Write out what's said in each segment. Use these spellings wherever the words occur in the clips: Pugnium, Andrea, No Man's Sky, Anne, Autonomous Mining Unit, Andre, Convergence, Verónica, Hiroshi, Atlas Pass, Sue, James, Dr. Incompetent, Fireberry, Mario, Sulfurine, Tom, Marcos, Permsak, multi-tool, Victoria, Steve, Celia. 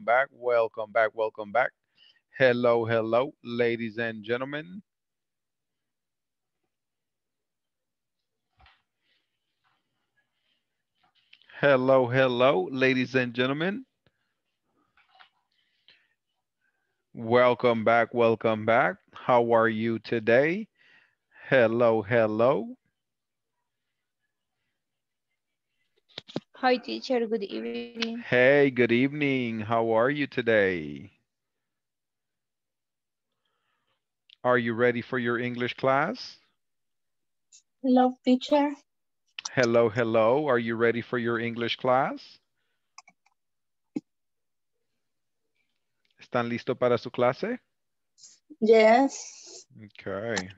back, welcome back, welcome back. Hello, hello, ladies and gentlemen. Hello, hello, ladies and gentlemen. Welcome back, welcome back. How are you today? Hello, hello. Hi, teacher. Good evening. Hey, good evening. How are you today? Are you ready for your English class? Hello, teacher. Hello, hello. Are you ready for your English class? ¿Están listo para su clase? Yes. Okay.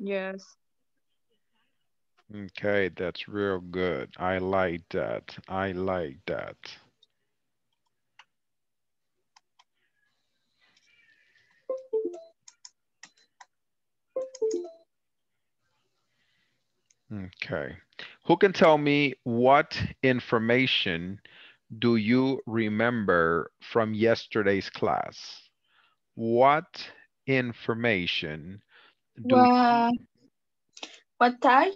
Yes. Okay, that's real good. I like that. I like that. Okay. Who can tell me what information do you remember from yesterday's class? What information do you... What type?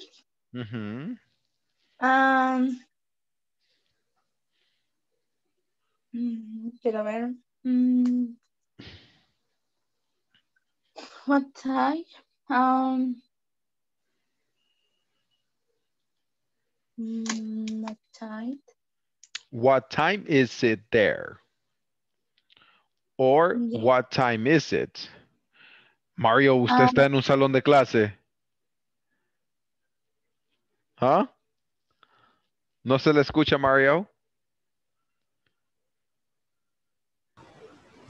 Quiero ver. What type? What time? What time is it there? Or yeah. What time is it? Mario, usted está en un salón de clase. Huh? ¿No se le escucha, Mario?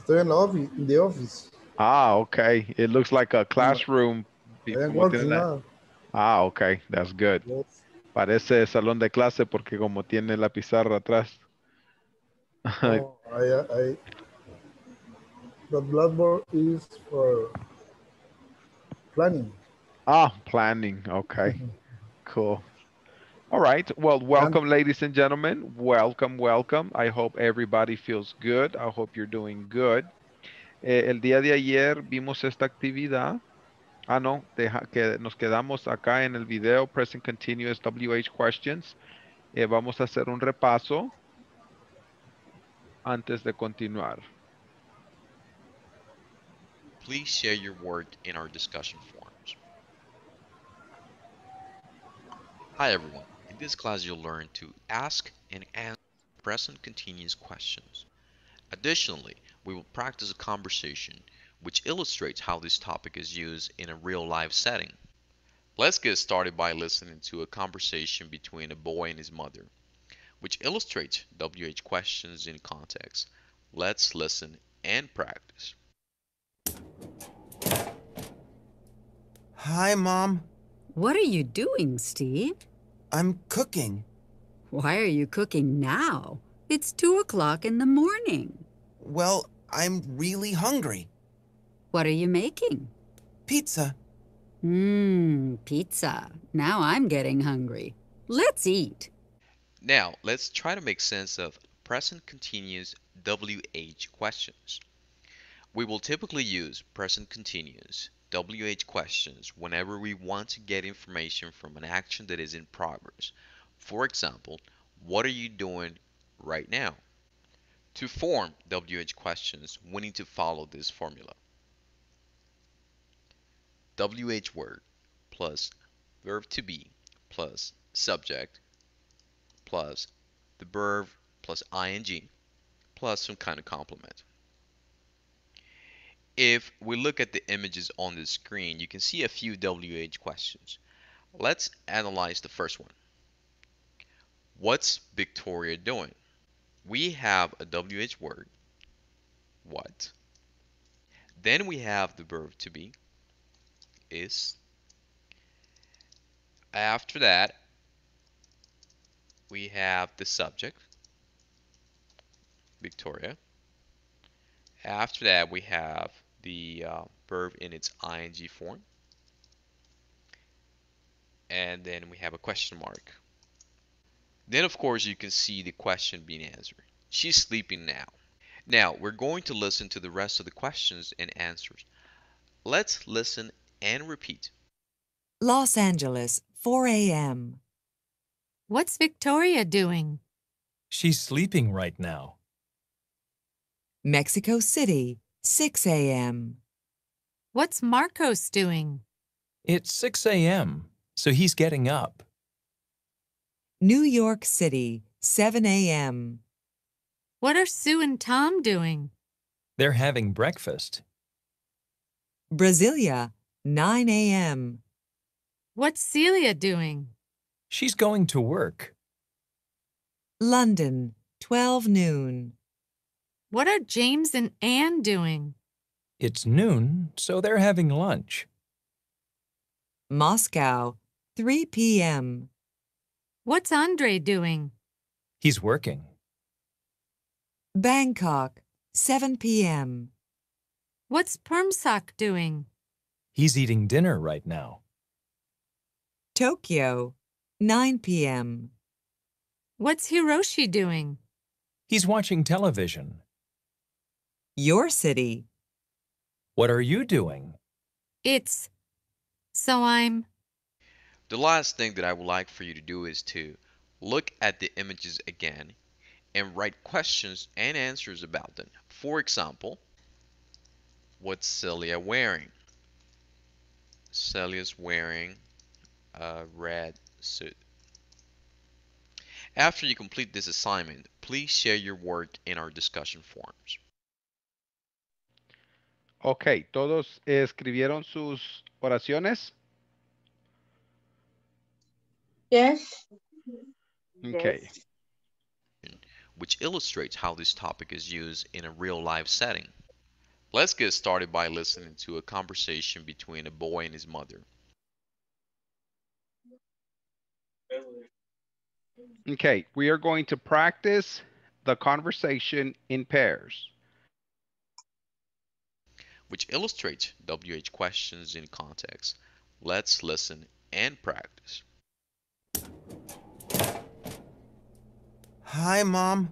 Estoy en the office. Ah, okay. It looks like a classroom. No. Ah, okay. That's good. Yes. Parece salón de clase porque como tiene la pizarra atrás. Oh, the blackboard is for planning. Ah, planning. Okay. Mm-hmm. Cool. All right. Well, welcome, ladies and gentlemen. Welcome, welcome. I hope everybody feels good. I hope you're doing good. El día de ayer vimos esta actividad. Ah, no, deja que nos quedamos acá en el video, present continuous WH questions. Vamos a hacer un repaso antes de continuar. Please share your work in our discussion forums. Hi everyone, in this class you'll learn to ask and answer present continuous questions. Additionally, we will practice a conversation which illustrates how this topic is used in a real-life setting. Let's get started by listening to a conversation between a boy and his mother, which illustrates WH questions in context. Let's listen and practice. Hi, Mom. What are you doing, Steve? I'm cooking. Why are you cooking now? It's 2 o'clock in the morning. Well, I'm really hungry. What are you making? Pizza. Pizza. Now I'm getting hungry. Let's eat. Now, let's try to make sense of present continuous WH questions. We will typically use present continuous WH questions whenever we want to get information from an action that is in progress. For example, what are you doing right now? To form WH questions, we need to follow this formula. WH word plus verb to be plus subject plus the verb plus ing plus some kind of complement. If we look at the images on the screen, you can see a few WH questions. Let's analyze the first one. What's Victoria doing? We have a WH word, what. Then we have the verb to be, is. After that, we have the subject, Victoria. After that, we have the verb in its ing form. And then we have a question mark. Then, of course, you can see the question being answered. She's sleeping now. Now, we're going to listen to the rest of the questions and answers. Let's listen and repeat. Los Angeles, 4 a.m. What's Victoria doing? She's sleeping right now. Mexico City, 6 a.m. What's Marcos doing? It's 6 a.m., so he's getting up. New York City, 7 a.m. What are Sue and Tom doing? They're having breakfast. Brasilia, 9 a.m. What's Celia doing? She's going to work. London, 12 noon. What are James and Anne doing? It's noon, so they're having lunch. Moscow, 3 p.m. What's Andre doing? He's working. Bangkok, 7 p.m. What's Permsak doing? He's eating dinner right now. Tokyo, 9 p.m. What's Hiroshi doing? He's watching television. Your city. What are you doing? It's... so I'm... The last thing that I would like for you to do is to look at the images again and write questions and answers about them. For example, what's Celia wearing? Celia's wearing a red suit. After you complete this assignment, please share your work in our discussion forums. Okay, ¿todos escribieron sus oraciones? Yes. Okay. Yes. Which illustrates how this topic is used in a real-life setting. Let's get started by listening to a conversation between a boy and his mother. Okay, we are going to practice the conversation in pairs, which illustrates WH questions in context. Let's listen and practice. Hi, Mom.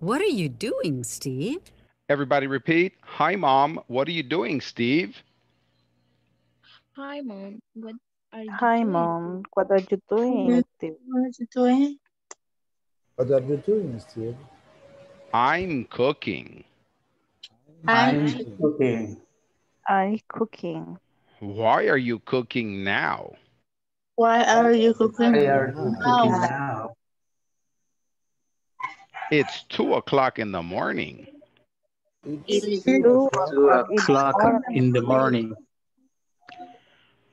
What are you doing, Steve? Everybody repeat. Hi, Mom. What are you doing, Steve? Hi, Mom. What are you doing? Mom. What are you doing, Steve? What are you doing, Steve? I'm cooking. I'm cooking. Why are you cooking now? Why are you cooking now? It's 2 o'clock in the morning. It's 2 o'clock in the morning.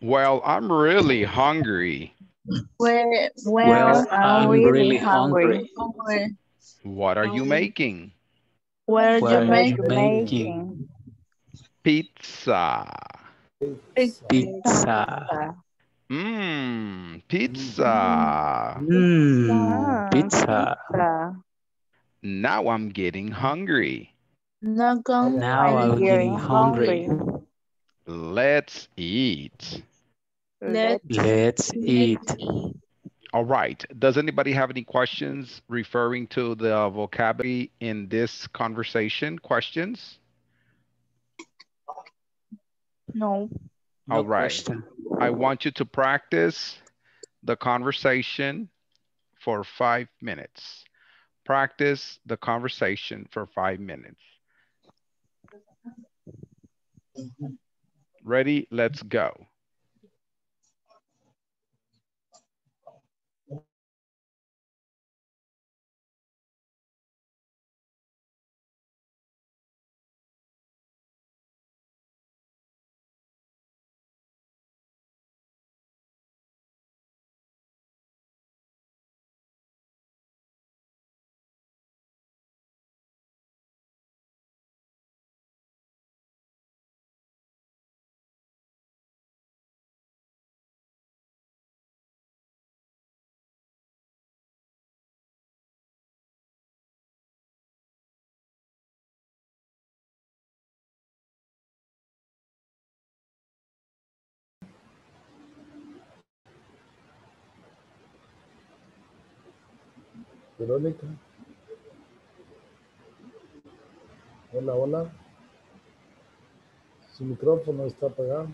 Well, I'm really hungry. Well, I'm really hungry. What are you making? What are you making? Pizza. Pizza. Now I'm getting hungry. Now I'm getting hungry. Let's eat. Let's eat. All right. Does anybody have any questions referring to the vocabulary in this conversation? Questions? No. All right. Question. I want you to practice the conversation for 5 minutes. Practice the conversation for 5 minutes. Ready? Let's go. Verónica. Hola, hola. Su micrófono está apagado.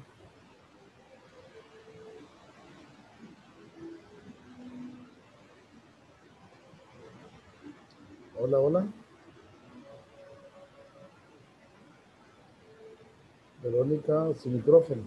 Hola, hola. Verónica, su micrófono.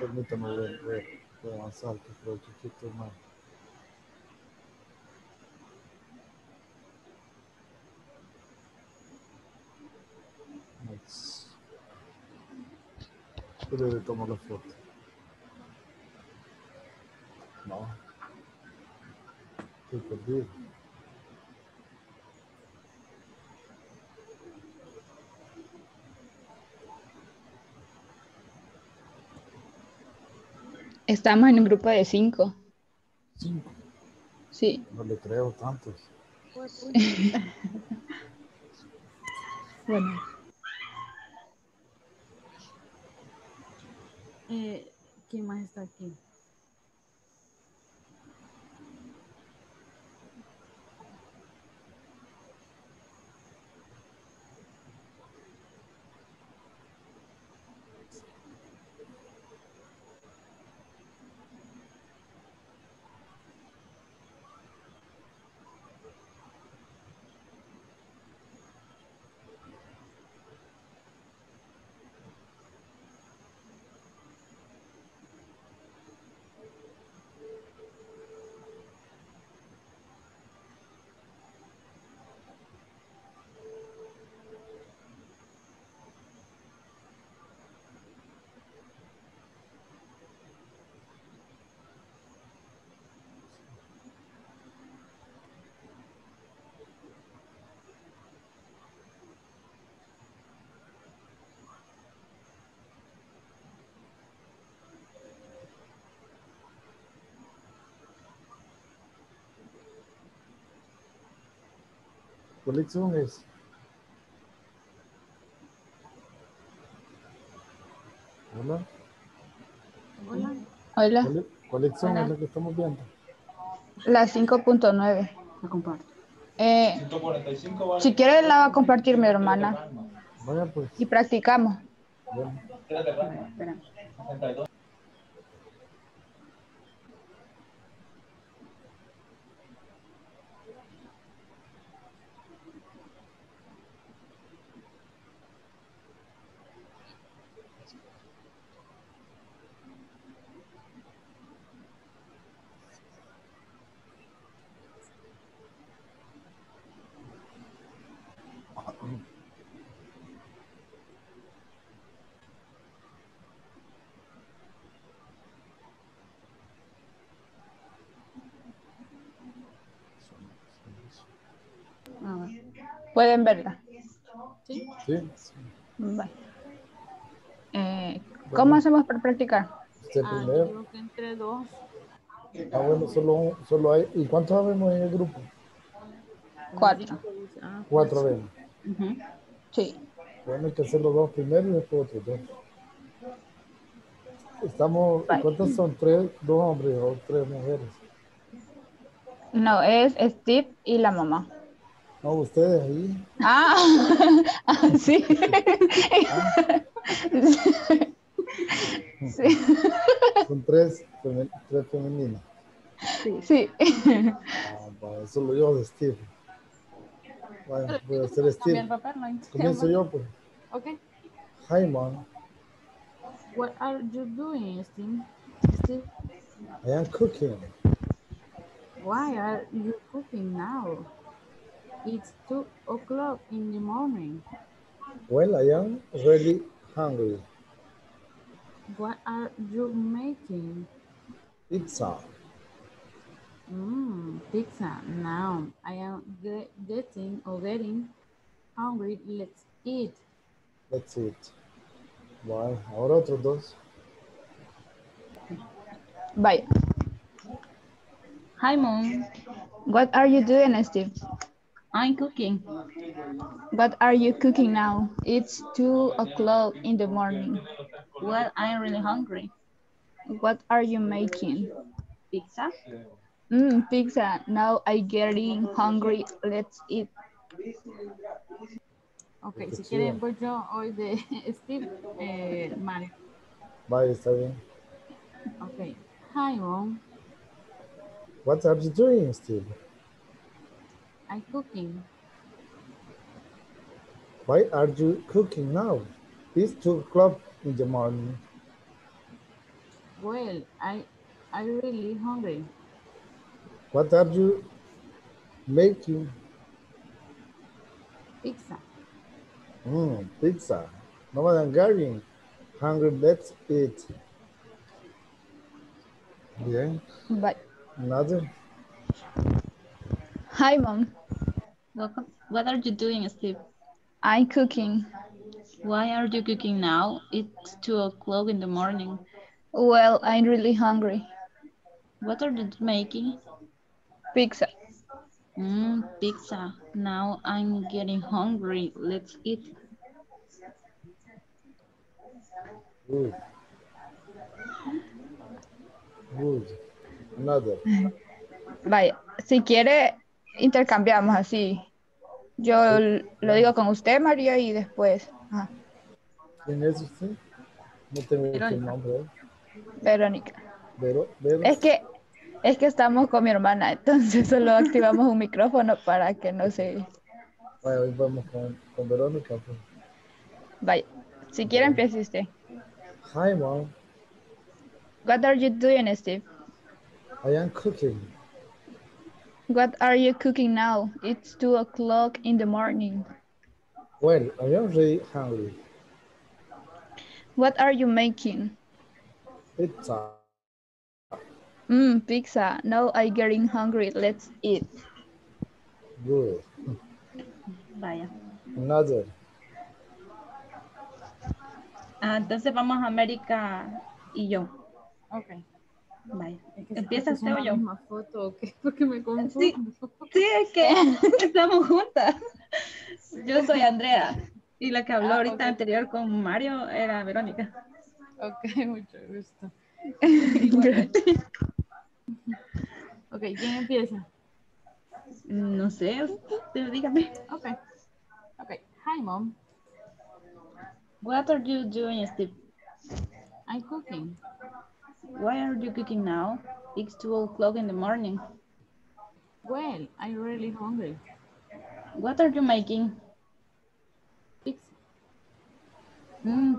Permítame ver avanzar, que creo que esto es mal. Pero le tomo la foto. No. Estoy perdido. Estamos en un grupo de 5. ¿5? Sí. No le creo tantos. Bueno. ¿Quién más está aquí? Colección es. Hola. Hola. Hola. Colección es la que estamos viendo. La 5.9. La comparto. 145 vale. Si quieres la va a compartir mi hermana. Vaya pues. Y practicamos. Bueno. Espera. 62. ¿Pueden verla? Sí. Sí. Vale. ¿Cómo hacemos para practicar? Este primero. Entre dos. Ah, bueno, solo hay. ¿Y cuántos habemos en el grupo? 4. 4 habemos. Uh-huh. Sí. Bueno, hay que hacer los dos primero y después otros dos. Estamos. Bye. ¿Cuántos son? 3, 2 hombres o 3 mujeres. No, es Steve y la mamá. No, ustedes ahí. Ah, sí. Ah. Sí. Son 3 femeninas. Sí. Ah, bueno, solo yo de Steve. Bueno, voy a hacer Steve. Comienzo yo, pues. Ok. Hi, mom. What are you doing, Steve? I am cooking. Why are you cooking now? It's 2:00 in the morning. Well, I am really hungry. What are you making? Pizza. Pizza. Now I am getting hungry. Let's eat. Let's eat. Bye. Ahora otros dos. Bye. Hi, Mom. What are you doing, Steve? I'm cooking. What are you cooking now? It's 2 o'clock in the morning. Well, I'm really hungry. What are you making? Pizza. Pizza. Now I'm getting hungry. Let's eat. Okay, si quieren voy yo hoy de Steve, Mario. Bye, Steve. Okay. Hi, Mom. What are you doing, Steve? I'm cooking. Why are you cooking now? It's 2 o'clock in the morning. Well, I'm really hungry. What are you making? Pizza. Pizza. No one Hungarian. Hungry, let's eat. Yeah. Bye. Another. Hi, Mom. Welcome. What are you doing, Steve? I'm cooking. Why are you cooking now? It's 2 o'clock in the morning. Well, I'm really hungry. What are you making? Pizza. Pizza. Now I'm getting hungry. Let's eat. Good. Good. Another. Vaya, si quiere, intercambiamos así. Yo lo digo con usted, María, y después. Ajá. ¿Quién es usted? No tengo el nombre. Verónica. Es que estamos con mi hermana, entonces solo activamos un micrófono para que no se... Vaya, hoy vamos con Verónica. Pues. Vaya, si quiere empiece usted. Hi, Mom. What are you doing, Steve? I am cooking. What are you cooking now? It's 2 o'clock in the morning. Well, I am really hungry. What are you making? Pizza. Pizza. Now I'm getting hungry. Let's eat. Good. Vaya. Another. Entonces vamos a América y yo. Okay. Vaya. ¿Empieza usted o yo? ¿Una foto o qué? Porque me confundo. Sí, es que estamos juntas. Yo soy Andrea y la que habló ahorita anterior con Mario era Verónica. Ok, mucho gusto. Ok, ¿quién empieza? No sé, usted dígame. Ok. Ok, hi Mom. What are you doing, Steve? I'm cooking. Why are you cooking now? It's 2 o'clock in the morning. Well, I'm really hungry. What are you making? Pizza.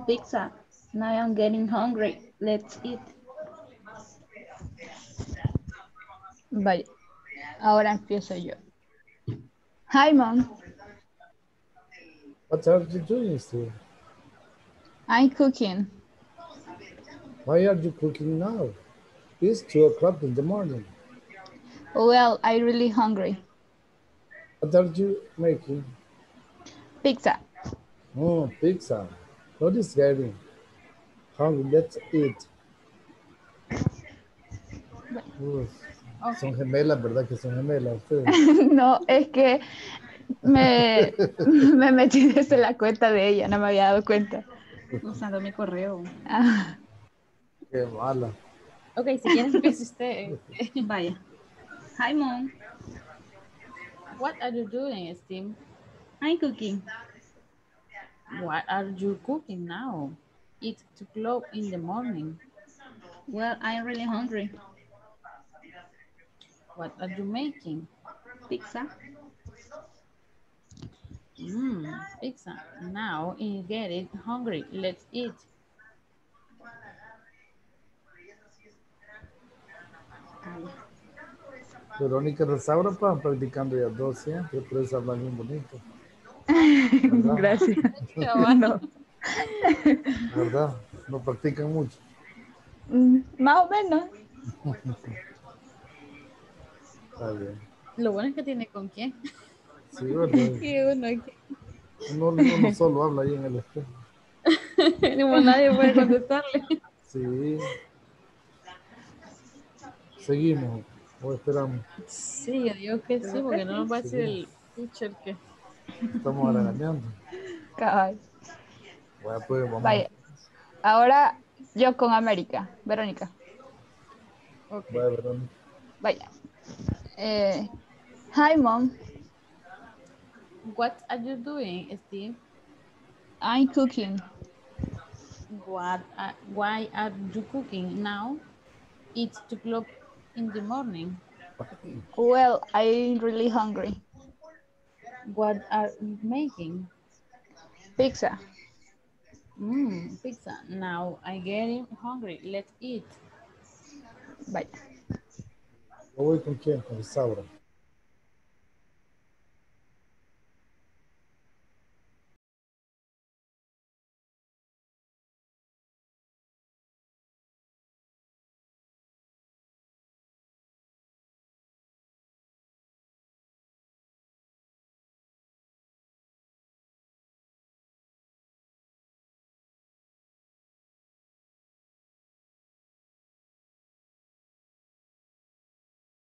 Pizza. Now I'm getting hungry. Let's eat. Vale. Ahora empiezo yo. Hi, Mom. What are you doing, Steve? I'm cooking. Why are you cooking now? It's 2 o'clock in the morning. Well, I'm really hungry. What are you making? Pizza. Pizza. What is getting hungry? Let's eat. Okay. Son gemelas, ¿verdad? Que son gemelas ustedes. No, es que me metí desde la cuenta de ella, no me había dado cuenta. Usando mi correo. Qué mala. Ok, si quieres empieza usted. Vaya. Hi, Mom. What are you doing, Steve? I'm cooking. What are you cooking now? It's 2 o'clock in the morning. Well, I'm really hungry. What are you making? Pizza. Pizza. Now you get it hungry. Let's eat. Verónica Rosaura para practicando ya dos siempre, pero esa habla bien bonito. Gracias. No. ¿Verdad? No practican mucho. Más o menos. Está bien. Lo bueno es que tiene con quién. Sí, bueno. Y uno aquí. No, no solo habla ahí en el espejo. Nadie puede contestarle. Sí. Seguimos o esperamos. Sí, yo digo que sí, porque no nos va a decir el teacher que... Estamos arañando. Cabal. Bueno, pues vamos. Vaya. Ahora yo con América. Verónica. Okay. Bye, Verónica. Vaya. Hi, Mom. What are you doing, Steve? I'm cooking. Why are you cooking now? It's 2 o'clock in the morning. Well, I'm really hungry. What are you making? Pizza. Pizza. Now I'm getting hungry. Let's eat. Bye.